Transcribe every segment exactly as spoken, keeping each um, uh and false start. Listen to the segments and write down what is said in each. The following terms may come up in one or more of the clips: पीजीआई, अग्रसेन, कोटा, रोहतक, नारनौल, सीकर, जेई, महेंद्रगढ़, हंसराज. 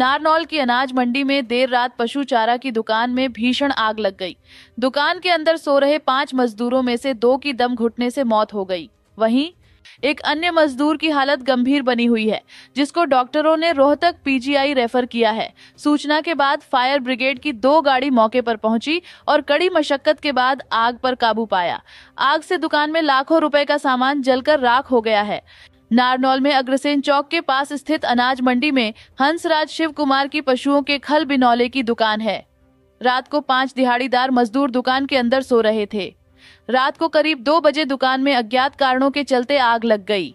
नारनौल की अनाज मंडी में देर रात पशु चारा की दुकान में भीषण आग लग गई। दुकान के अंदर सो रहे पांच मजदूरों में से दो की दम घुटने से मौत हो गई। वहीं एक अन्य मजदूर की हालत गंभीर बनी हुई है, जिसको डॉक्टरों ने रोहतक पीजीआई रेफर किया है। सूचना के बाद फायर ब्रिगेड की दो गाड़ी मौके पर पहुंची और कड़ी मशक्कत के बाद आग पर काबू पाया। आग से दुकान में लाखों रुपए का सामान जलकर राख हो गया है। नारनौल में अग्रसेन चौक के पास स्थित अनाज मंडी में हंसराज शिव कुमार की पशुओं के खल बिनौले की दुकान है। रात को पांच दिहाड़ीदार मजदूर दुकान के अंदर सो रहे थे। रात को करीब दो बजे दुकान में अज्ञात कारणों के चलते आग लग गई।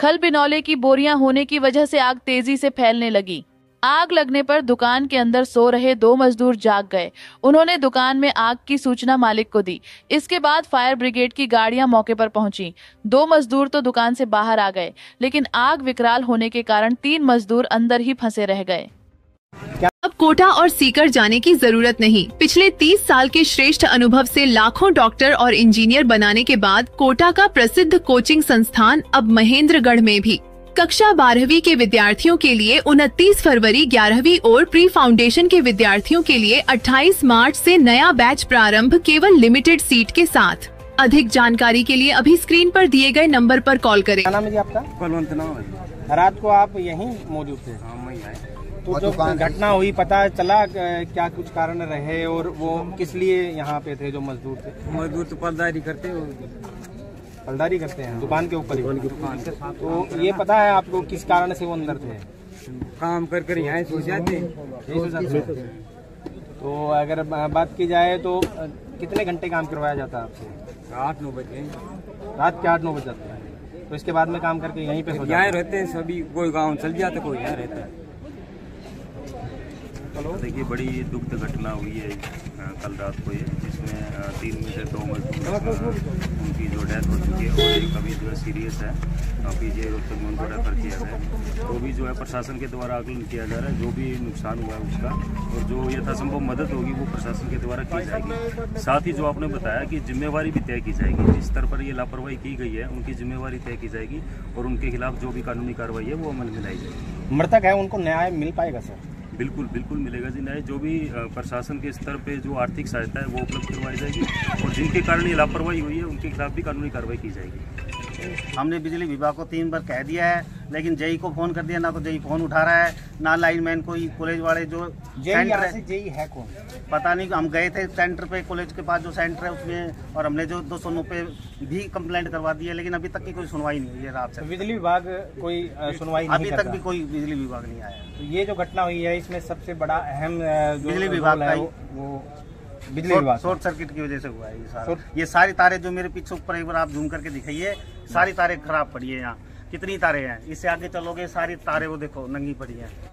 खल बिनौले की बोरियां होने की वजह से आग तेजी से फैलने लगी। आग लगने पर दुकान के अंदर सो रहे दो मजदूर जाग गए। उन्होंने दुकान में आग की सूचना मालिक को दी। इसके बाद फायर ब्रिगेड की गाड़ियां मौके पर पहुंची। दो मजदूर तो दुकान से बाहर आ गए, लेकिन आग विकराल होने के कारण तीन मजदूर अंदर ही फंसे रह गए। अब कोटा और सीकर जाने की जरूरत नहीं। पिछले तीस साल के श्रेष्ठ अनुभव से लाखों डॉक्टर और इंजीनियर बनाने के बाद कोटा का प्रसिद्ध कोचिंग संस्थान अब महेंद्रगढ़ में भी कक्षा बारहवीं के विद्यार्थियों के लिए उनतीस फरवरी, ग्यारहवीं और प्री फाउंडेशन के विद्यार्थियों के लिए अट्ठाईस मार्च से नया बैच प्रारंभ, केवल लिमिटेड सीट के साथ। अधिक जानकारी के लिए अभी स्क्रीन पर दिए गए नंबर पर कॉल करें। क्या नाम है जी आपका? बलवंत नाम है। रात को आप यहीं मौजूद थे? हाँ, मैं आया। तो जो घटना हुई पता चला क्या कुछ कारण रहे और वो किस लिए यहाँ पे थे जो मजदूर थे? मजदूर तो पलदारी करते फलदारी करते हैं दुकान के ऊपर ही। तो ये पता है आपको किस कारण से वो अंदर थे? काम कर कर यहाँ सो जाते हैं। तो अगर बात की जाए तो कितने घंटे काम करवाया जाता है आपसे? आठ नौ बजे, रात के आठ नौ बजे जाते हैं। तो इसके बाद में काम करके यहीं पे यहाँ रहते हैं सभी। कोई गाँव चल जाता, कोई यहाँ रहता है। देखिए, बड़ी दुखद घटना हुई है कल रात को, ये जिसमें तीन में से दो मजदूर उनकी जो डेथ हो चुकी है और एक अभी जो है सीरियस है, पीजीआई रोहतक में उनको रेफर किया है। तो भी जो है प्रशासन के द्वारा आकलन किया जा रहा है जो भी नुकसान हुआ है उसका, और जो यथासंभव मदद होगी वो प्रशासन के द्वारा की जाएगी। साथ ही जो आपने बताया कि जिम्मेवारी भी तय की जाएगी, जिस स्तर पर ये लापरवाही की गई है उनकी जिम्मेवारी तय की जाएगी और उनके खिलाफ जो भी कानूनी कार्रवाई है वो अमल में लाई जाएगी। मृतक है उनको न्याय मिल पाएगा सर? बिल्कुल बिल्कुल मिलेगा जी न्याय। जो भी प्रशासन के स्तर पे जो आर्थिक सहायता है वो उपलब्ध करवाई जाएगी और जिनके कारण ये लापरवाही हुई है उनके खिलाफ भी कानूनी कार्रवाई की जाएगी। हमने बिजली विभाग को तीन बार कह दिया है, लेकिन जेई को फ़ोन कर दिया, ना तो जेई फ़ोन उठा रहा है, ना लाइनमैन कोई। कॉलेज वाले जो सेंटर है, जेई है कौन पता नहीं। हम गए थे सेंटर पे, कॉलेज के पास जो सेंटर है उसमें, और हमने जो दो सौ नौ पे भी कंप्लेंट करवा दी है, लेकिन अभी तक की कोई सुनवाई नहीं हुई है। रात से बिजली विभाग कोई सुनवाई अभी तक भी कोई बिजली विभाग नहीं आया। तो ये जो घटना हुई है इसमें सबसे बड़ा अहम बिजली विभाग है, वो बिजली विभाग शॉर्ट सर्किट की वजह से हुआ है ये सारा। ये सारी तारे जो मेरे पीछे ऊपर एक बार आप जूम करके दिखाइए, सारी तारे खराब पड़ी है। यहाँ कितनी तारे हैं, इससे आगे चलोगे सारी तारे वो देखो नंगी पड़ी है।